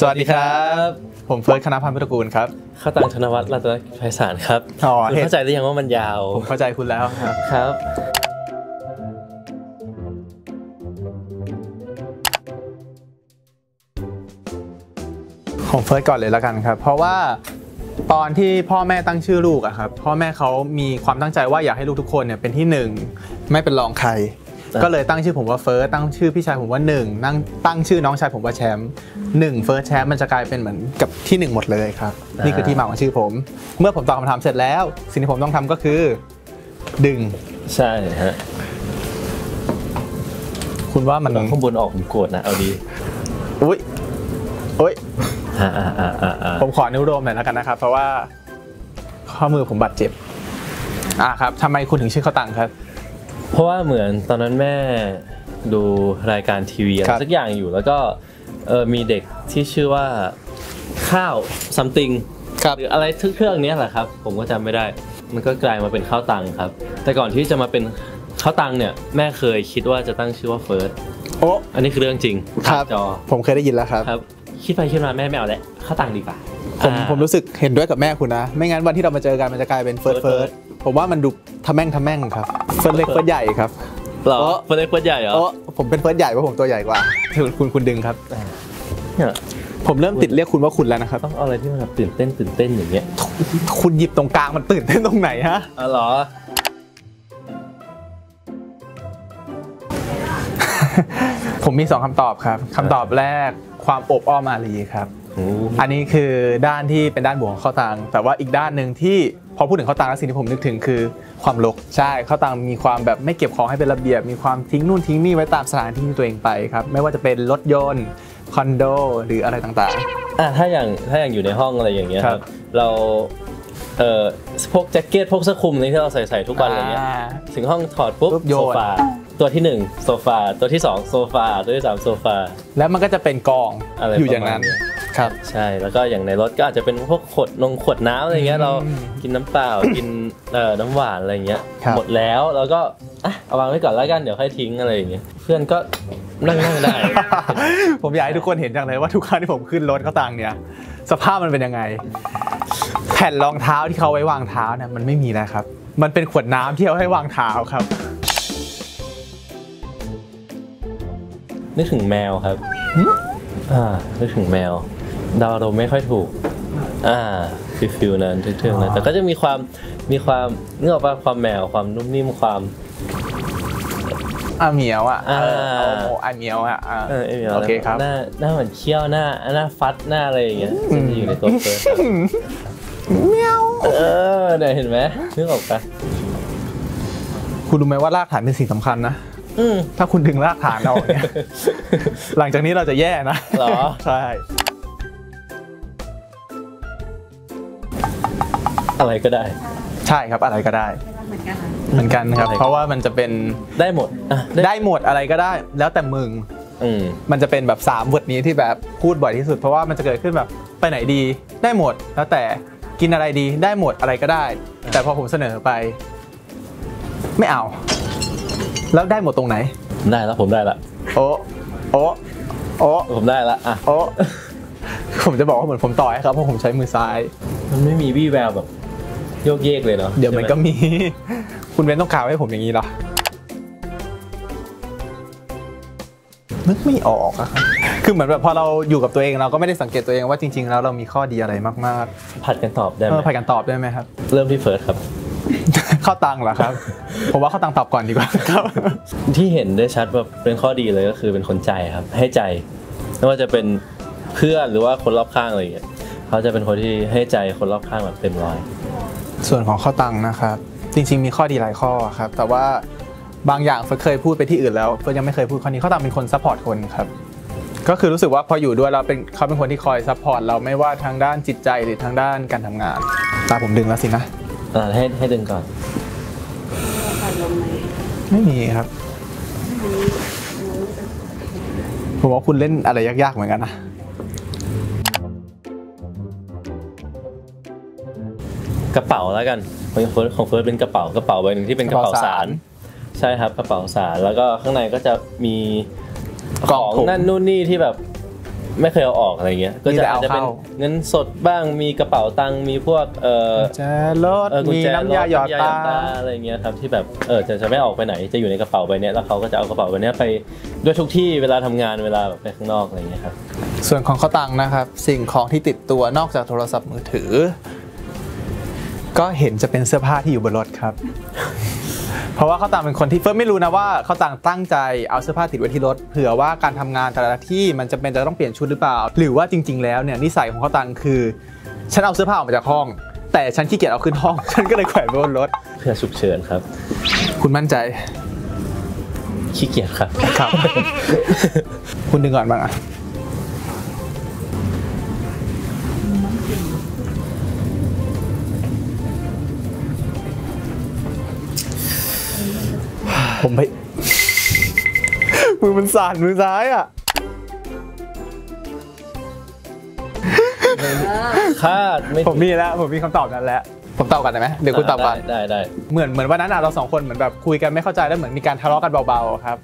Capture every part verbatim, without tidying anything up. สวัสดีครับผมเฟิร์สคณพันธ์พุทธกูลครับข้าวตังธนวัฒน์รัตนไพศาลครับคุณเข้าใจหรือยังว่ามันยาวผมเข้าใจคุณแล้วครับครับผมเฟิร์สก่อนเลยละกันครับเพราะว่าตอนที่พ่อแม่ตั้งชื่อลูกอะครับพ่อแม่เขามีความตั้งใจว่าอยากให้ลูกทุกคนเนี่ยเป็นที่หนึ่งไม่เป็นรองใครก็เลยตั้งชื่อผมว่าเฟิร์สตั้งชื่อพี่ชายผมว่าหนึ่งตั้งตั้งชื่อน้องชายผมว่าแชมป์หนึ่งเฟิร์สแชมป์มันจะกลายเป็นเหมือนกับที่หนึ่งหมดเลยครับนี่คือที่มาของชื่อผมเมื่อผมตอบคำถามเสร็จแล้วสิ่งที่ผมต้องทำก็คือดึงใช่ฮะคุณว่ามันข้างบนออกผมโกรธนะเอาดีอุ้ยอุ้ยผมขอนิ้วโดมหน่อยแล้วกันนะครับเพราะว่าข้อมือผมบาดเจ็บอ่ะครับทำไมคุณถึงชื่อข้าวตังครับเพราะว่าเหมือนตอนนั้นแม่ดูรายการทีวีอะไรสักอย่างอยู่แล้วก็มีเด็กที่ชื่อว่าข้าวซัมติงหรืออะไรเครื่องนี้แหละครับผมก็จำไม่ได้มันก็กลายมาเป็นข้าวตังครับแต่ก่อนที่จะมาเป็นข้าวตังเนี่ยแม่เคยคิดว่าจะตั้งชื่อว่าเฟิร์สโอ้อันนี้คือเรื่องจริงครับผมเคยได้ยินแล้วครับคิดไปคิดมาแม่ไม่เอาแล้วข้าวตังดีกว่าผมผมรู้สึกเห็นด้วยกับแม่คุณนะไม่งั้นวันที่เรามาเจอกันมันจะกลายเป็นเฟิร์สเฟิร์สผมว่ามันดูทำแม่งทำแม่งครับเฟิร์สเล็กเฟิร์สใหญ่ครับเหรอเฟิร์สเล็กเฟิร์สใหญ่เหรอผมเป็นเฟิร์สใหญ่เพราะผมตัวใหญ่กว่าคุณคุณดึงครับผมเริ่มติดเรียกคุณว่าคุณแล้วนะครับต้องเอาอะไรที่มันตื่นเต้นตื่นเต้นอย่างเงี้ยคุณหยิบตรงกลางมันตื่นเต้นตรงไหนฮะอ๋อเหรอผมมีสองคำตอบครับคำตอบแรกความอบอ้อมอารีครับอันนี้คือด้านที่เป็นด้านบวกของข้าวตังแต่ว่าอีกด้านหนึ่งที่พอพูดถึงข้าวตังแล้วสิ่งที่ผมนึกถึงคือความรกใช่ข้าวตังมีความแบบไม่เก็บของให้เป็นระเบียบมีความทิ้งนู่นทิ้งนี่ไว้ตามสถานที่ตัวเองไปครับไม่ว่าจะเป็นรถยนต์คอนโดหรืออะไรต่างๆอ่ะถ้าอย่างถ้าอย่างอยู่ในห้องอะไรอย่างเงี้ยครับเราเอ่อพวกแจ็คเก็ตพวกเสื้อคลุมนี่ที่เราใส่ใส่ทุกวันอะไรเงี้ยถึงห้องถอดปุ๊บโซฟาตัวที่หนึ่งโซฟาตัวที่สองโซฟาตัวที่สามโซฟาแล้วมันก็จะเป็นกองอยู่อย่างนั้นครับใช่แล้วก็อย่างในรถก็อาจจะเป็นพวกขวดนงขวดน้ำอะไรเงี้ยเรากินน้ำเปล่ากินน้ำหวานอะไรเงี้ยหมดแล้วเราก็เอาวางไว้ก่อนแล้วกันเดี๋ยวค่อยทิ้งอะไรอย่างเงี้ยเพื่อนก็นั่งนั่งได้ผมอยากให้ทุกคนเห็นจังเลยว่าทุกครั้งที่ผมขึ้นรถข้าวตังเนี่ยสภาพมันเป็นยังไงแผ่นรองเท้าที่เขาไว้วางเท้าเนี่ยมันไม่มีแล้วครับมันเป็นขวดน้ำที่เอาให้วางเท้าครับนึกถึงแมวครับอ่านึกถึงแมวดาวเราไม่ค่อยถูกอ่าฟิลฟิลนั้นเท่ๆนะแต่ก็จะมีความมีความนึกออกป่ะความแมวความนุ่มนิ่มความอ่ะเหมียวอ่ะอ่าอ่ะเหมียวอ่ะอ่าโอเคครับหน้าหน้าเหมือนเขี้ยวหน้าหน้าฟัดหน้าอะไรอย่างเงี้ยจะมีอยู่ในตัวเฟิร์สเหมียวเออเนี่ยเห็นไหมนึกออกป่ะคุณรู้ไหมว่ารากฐานเป็นสิ่งสำคัญนะถ้าคุณดึงรากฐานออกเนี่ยหลังจากนี้เราจะแย่นะหรอใช่อะไรก็ได้ใช่ครับอะไรก็ได้เหมือนกันเหมือนกันครับเพราะว่ามันจะเป็นได้หมดได้หมดอะไรก็ได้แล้วแต่มึงมันจะเป็นแบบสามบทนี้ที่แบบพูดบ่อยที่สุดเพราะว่ามันจะเกิดขึ้นแบบไปไหนดีได้หมดแล้วแต่กินอะไรดีได้หมดอะไรก็ได้แต่พอผมเสนอไปไม่เอาแล้วได้หมดตรงไหนได้แล้วผมได้ละโอ้โอ้โอ้ผมได้ละอ่ะโอ้ผมจะบอกว่าเหมือนผมต่อยครับเพราะผมใช้มือซ้ายมันไม่มีวี่แววแบบโยกเยกเลยเนาะเดี๋ยวมันก็มีคุณเว้นต้องกล่าวให้ผมอย่างนี้หรอนึกไม่ออกอะคือเหมือนแบบพอเราอยู่กับตัวเองเราก็ไม่ได้สังเกตตัวเองว่าจริงๆแล้วเรามีข้อดีอะไรมากๆผัดกันตอบได้ไหมผัดกันตอบได้ไหมครับเริ่มที่เฟิร์สครับข้าวตังเหรอครับผมว่าข้าวตังตอบก่อนดีกว่าครับที่เห็นได้ชัดแบบเป็นข้อดีเลยก็คือเป็นคนใจครับให้ใจไม่ว่าจะเป็นเพื่อนหรือว่าคนรอบข้างอะไรอย่างเงี้ยเขาจะเป็นคนที่ให้ใจคนรอบข้างแบบเต็มร้อยส่วนของข้าวตังนะครับจริงๆมีข้อดีหลายข้อครับแต่ว่าบางอย่างเฟิร์สเคยพูดไปที่อื่นแล้วเฟิร์สยังไม่เคยพูดข้อนี้ข้าวตังเป็นคนซัพพอร์ตคนครับก็คือรู้สึกว่าพออยู่ด้วยเราเป็นเขาเป็นคนที่คอยซัพพอร์ตเราไม่ว่าทางด้านจิตใจหรือทางด้านการทำงานตาผมดึงแล้วสินะให้ให้ดึงก่อนไม่มีครับผมว่าคุณเล่นอะไรยากๆเหมือนกันนะกระเป๋าแล้วกันของเฟิร์สของเฟิร์สเป็นกระเป๋ากระเป๋าใบหนึ่งที่เป็นกระเป๋าสารใช่ครับกระเป๋าสารแล้วก็ข้างในก็จะมีของนั่นนู่นนี่ที่แบบ ไม่เคยเอาออกอะไรเงี้ยก็จะอาจจะเป็นเงินสดบ้างมีกระเป๋าตังค์มีพวกเออกุญแจรถมีน้ำยาหยอดตาอะไรเงี้ยครับที่แบบเออจะจะไม่ออกไปไหนจะอยู่ในกระเป๋าใบเนี้ยแล้วเขาก็จะเอากระเป๋าใบเนี้ยไปด้วยทุกที่เวลาทำงานเวลาแบบไปข้างนอกอะไรเงี้ยครับส่วนของข้าวตังค์นะครับสิ่งของที่ติดตัวนอกจากโทรศัพท์มือถือก็เห็นจะเป็นเสื้อผ้าที่อยู่บนรถครับเพราะว่าข้าวตังเป็นคนที่เฟิร์สไม่รู้นะว่าข้าวตังตั้งใจเอาเสื้อผ้าติดไว้ที่รถเผื่อว่าการทำงานแต่ละที่มันจะเป็นจะต้องเปลี่ยนชุดหรือเปล่าหรือว่าจริงๆแล้วเนี่ยนิสัยของข้าวตังคือฉันเอาเสื้อผ้าออกมาจากห้องแต่ฉันขี้เกียจเอาขึ้นห้องฉันก็เลยแขวนไว้บนรถเพื่อฉุกเฉินครับคุณมั่นใจขี้เกียจครับครับคุณดึงก่อนบ้างอ่ะผมไปมือมันสั่นมือซ้ายอ่ะคาดไม่ผมมีแล้วผมมีคำตอบนั้นแล้วผมตอบกันได้ไหมเดี๋ยวคุณตอบกันได้ได้เหมือนเหมือนวันนั้นเราสองคนเหมือนแบบคุยกันไม่เข้าใจแล้วเหมือนมีการทะเลาะกันเบาๆครับ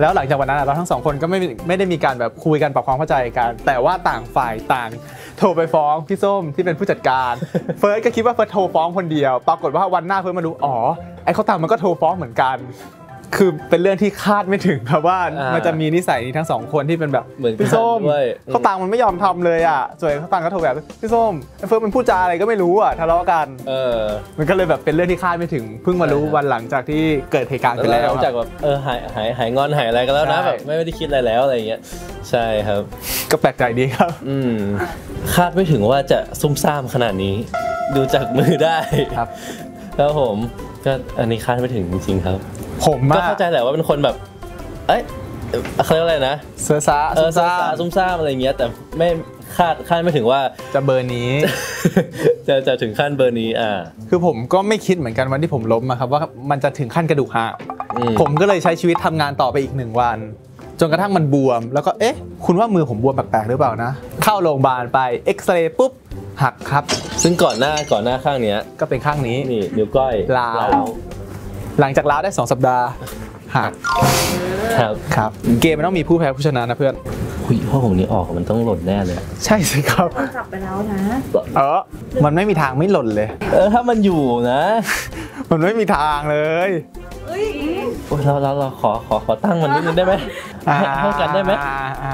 แล้วหลังจากวันนั้นเราทั้งสองคนก็ไม่ไม่ได้มีการแบบคุยกันปรับความเข้าใจกันแต่ว่าต่างฝ่ายต่างโทรไปฟ้องพี่ส้มที่เป็นผู้จัดการเฟิร์สก็คิดว่าเฟิร์สโทรฟ้องคนเดียวปรากฏว่าวันหน้าเฟิร์สมาดูอ๋อไอ้เขาต่างมันก็โทรฟ้องเหมือนกันคือเป็นเรื่องที่คาดไม่ถึงครับว่ามันจะมีนิสัยนี้ทั้งสองคนที่เป็นแบบพี่ส้มเขาต่างมันไม่ยอมทำเลยอ่ะส่วนเขาต่างก็โทรแบบพี่ส้มเฟิร์สเป็นผู้จาอะไรก็ไม่รู้อ่ะทะเลาะกันเออมันก็เลยแบบเป็นเรื่องที่คาดไม่ถึงเพิ่งมารู้วันหลังจากที่เกิดเหตุการณ์ไปแล้วจากแบบเออหายหายหายงอนหายอะไรกันแล้วนะแบบไม่ได้คิดอะไรแล้วอะไรอย่างเงี้ยใช่ครับก็แปลกใจดีครับอืมคาดไม่ถึงว่าจะซุ่มซ่ามขนาดนี้ดูจากมือได้ครับแล้วผมก็อันนี้คาดไม่ถึงจริงๆครับผมก็เข้าใจแหละว่าเป็นคนแบบเอ้ยเขาเรียกอะไรนะเสื้อซ่าเสื้อซ่าซุ่มซ่ามอะไรเงี้ยแต่ไม่คาดคาดไม่ถึงว่าจะเบอร์นี้จะจะถึงขั้นเบอร์นี้อ่าคือผมก็ไม่คิดเหมือนกันวันที่ผมล้มอะครับว่ามันจะถึงขั้นกระดูกหักผมก็เลยใช้ชีวิตทำงานต่อไปอีกหนึ่งวันจนกระทั่งมันบวมแล้วก็เอ๊ะคุณว่ามือผมบวมแปลกๆหรือเปล่านะเข้าโรงพยาบาลไปเอ็กซเรย์ปุ๊บหักครับซึ่งก่อนหน้าก่อนหน้าข้างเนี้ยก็เป็นข้างนี้นี่นิ้วก้อยลาวหลังจากล้าได้สองสัปดาห์หักครับครับเกมมันต้องมีผู้แพ้ผู้ชนะนะเพื่อนคุยพ่อผมนี้ออกมันต้องหล่นแน่เลยใช่สิครับกลับไปแล้วนะเออมันไม่มีทางไม่หล่นเลยเออถ้ามันอยู่นะมันไม่มีทางเลยเอ้ยเราเราเราขอขอขอตั้งมันนิดนึงได้ไหมเท่ากันได้ไหม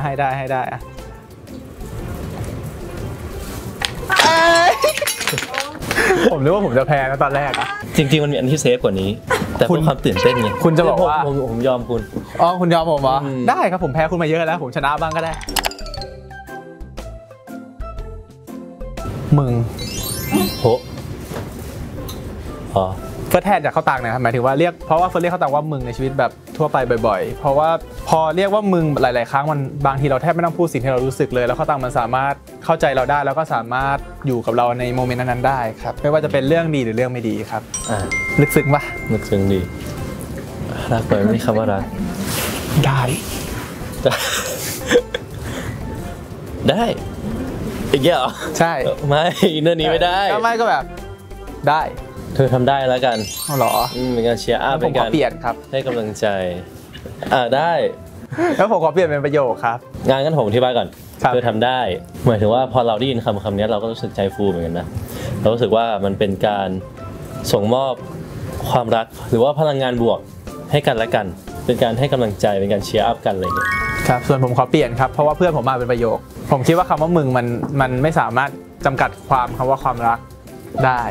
ให้ได้ให้ได้อะผมรู้ว่าผมจะแพ้นะตอนแรกอะจริงๆมันมีอันที่เซฟกว่านี้แต่คุณความตื่นเต้นไงคุณจะบอกว่าผมผมยอมคุณอ๋อคุณยอมผมเหรอได้ครับผมแพ้คุณมาเยอะแล้วผมชนะบ้างก็ได้มึงโหอ๋อเฟิร์สแทนจากข้าวตังนะครับหมายถึงว่าเรียกเพราะว่าเฟิร์สเรียกข้าวตังว่ามึงในชีวิตแบบทั่วไปบ่อยๆเพราะว่าพอเรียกว่ามึงหลายๆครั้งมันบางทีเราแทบไม่ต้องพูดสิ่งที่เรารู้สึกเลยแล้วข้าวตังมันสามารถเข้าใจเราได้แล้วก็สามารถอยู่กับเราในโมเมนต์นั้นๆได้ครับไม่ว่าจะเป็นเรื่องดีหรือเรื่องไม่ดีครับอ่าลึกซึ้งปะลึกซึ้งดีรักไปไม่คำว่ารักได้ได้อีกเยอะใช่ไม่เรื่องนี้ไม่ได้ไม่ก็แบบได้เธอทำได้แล้วกันเหรอเป็นการเชียร์อัพเป็นการเปลี่ยนครับให้กำลังใจอ่าได้แล้วผมขอเปลี่ยนเป็นประโยคครับงานกันผมที่บ้านก่อนเธอทำได้หมายถึงว่าพอเราได้ยินคำคำนี้เราก็รู้สึกใจฟูเหมือนกันนะเรารู้สึกว่ามันเป็นการส่งมอบความรักหรือว่าพลังงานบวกให้กันและกันเป็นการให้กำลังใจเป็นการเชียร์อัพกันอะไรอย่างเงี้ยครับส่วนผมขอเปลี่ยนครับเพราะว่าเพื่อนผมมาเป็นประโยคผมคิดว่าคำว่ามึงมันมันไม่สามารถจำกัดความคำว่าความรักได้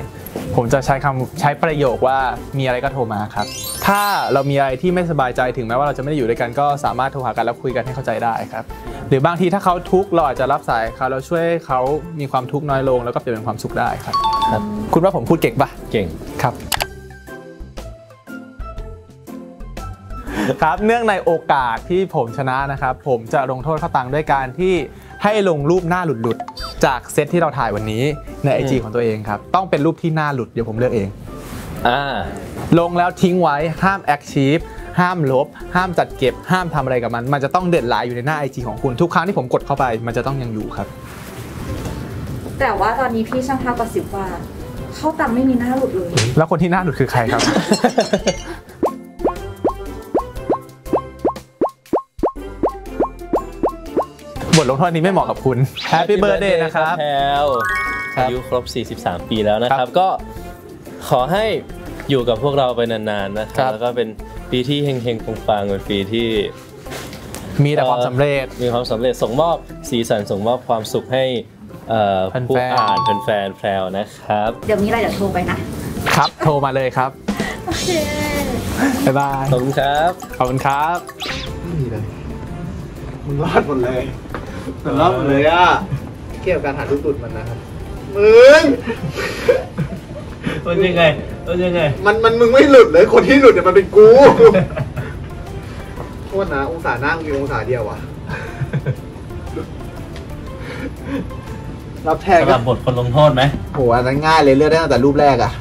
ผมจะใช้คำใช้ประโยคว่ามีอะไรก็โทรมาครับถ้าเรามีอะไรที่ไม่สบายใจถึงแม้ว่าเราจะไม่ได้อยู่ด้วยกันก็สามารถโทรหากันแล้วคุยกันให้เข้าใจได้ครับหรือบางทีถ้าเขาทุกข์เราอาจจะรับสายเขาเราช่วยเขามีความทุกข์น้อยลงแล้วก็เปลี่ยนเป็นความสุขได้ครับคุณว่าผมพูดเก่งปะเก่งครับครับเนื่องในโอกาสที่ผมชนะนะครับผมจะลงโทษข้าวตังด้วยการที่ให้ลงรูปหน้าหลุดๆจากเซตที่เราถ่ายวันนี้ใน ไอ จี ของตัวเองครับต้องเป็นรูปที่หน้าหลุดเดี๋ยวผมเลือกเองอ่าลงแล้วทิ้งไว้ห้ามแอคชีฟห้ามลบห้ามจัดเก็บห้ามทำอะไรกับมันมันจะต้องเด่นหลายอยู่ในหน้า ไอ จี ของคุณทุกครั้งที่ผมกดเข้าไปมันจะต้องยังอยู่ครับแต่ว่าตอนนี้พี่ช่างภาพกว่าสิบว่าเข้าตังไม่มีหน้าหลุดเลยแล้วคนที่หน้าหลุดคือใครครับ บ ทลงโทษนี้ไม่เหมาะกับคุณแฮปปี้เบิร์ดเดย์นะครับแพลอายุครบสี่สิบสามปีแล้วนะครับก็ขอให้อยู่กับพวกเราไปนานๆนะครับแล้วก็เป็นปีที่เฮงๆปังๆเป็นปีที่มีแต่ความสำเร็จมีความสำเร็จส่งมอบสีสันส่งมอบความสุขให้ผู้อ่านแฟนๆแพลวนะครับเดี๋ยวนี้เราจะโทรไปนะครับโทรมาเลยครับโอเคบ๊ายบายขอบคุณครับขอบคุณครับนี่เลยมึงรอดหมดเลยแต่รอดหมดเลยอ่ะเกี่ยวกับการหาลูกตุ่นมันนะครับมึงมันยังไงมันยังไงมันมันมึงไม่หลุดเลยคนที่หลุดเนี่ยมันเป็นกูโทษนะองศานั่งมีองศาเดียวอ่ะรับแทนกับบทคนลงโทษไหมโหอันนั้นง่ายเลยเลือกได้ตั้งแต่รูปแรกอ่ะ